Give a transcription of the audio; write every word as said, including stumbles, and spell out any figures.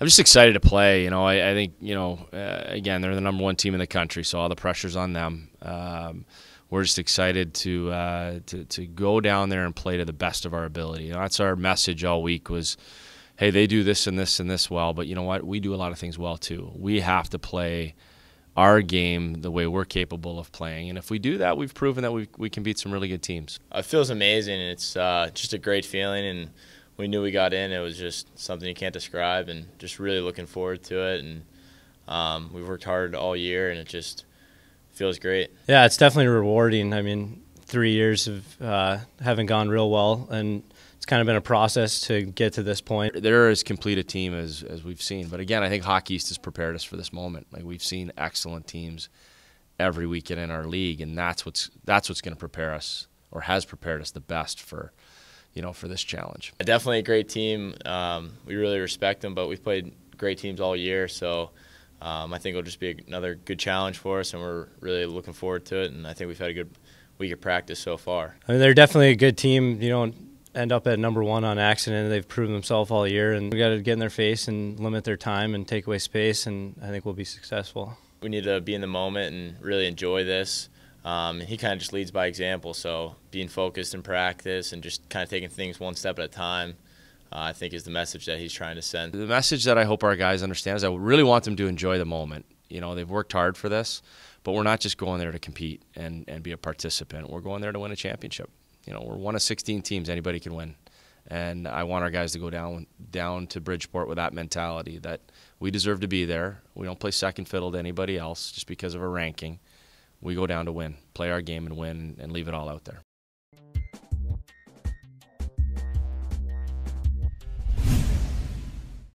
I'm just excited to play. You know, I, I think, you know, uh, again, they're the number one team in the country, so all the pressure's on them. Um, we're just excited to, uh, to to go down there and play to the best of our ability. You know, that's our message all week was, hey, they do this and this and this well, but you know what? We do a lot of things well too. We have to play our game the way we're capable of playing, and if we do that, we've proven that we, we can beat some really good teams. It feels amazing, and it's uh, just a great feeling, and we knew we got in. It was just something you can't describe, and just really looking forward to it, and um, we've worked hard all year, and it just feels great. Yeah, it's definitely rewarding. I mean, three years of uh, having gone real well, and it's kind of been a process to get to this point. They're as complete a team as, as we've seen. But again, I think Hockey East has prepared us for this moment. Like, we've seen excellent teams every weekend in our league, and that's what's that's what's going to prepare us, or has prepared us the best for, you know, for this challenge. Definitely a great team. Um, we really respect them, but we've played great teams all year. So um, I think it'll just be another good challenge for us, and we're really looking forward to it. And I think we've had a good week of practice so far. I mean, they're definitely a good team. You know, end up at number one on accident. They've proven themselves all year, and we got to get in their face and limit their time and take away space, and I think we'll be successful. We need to be in the moment and really enjoy this. Um, he kind of just leads by example, so being focused in practice and just kind of taking things one step at a time, uh, I think is the message that he's trying to send. The message that I hope our guys understand is I really want them to enjoy the moment. You know, they've worked hard for this, but we're not just going there to compete and, and be a participant. We're going there to win a championship. You know, we're one of sixteen teams. Anybody can win. And I want our guys to go down down to Bridgeport with that mentality that we deserve to be there. We don't play second fiddle to anybody else just because of our ranking. We go down to win, play our game and win, and leave it all out there.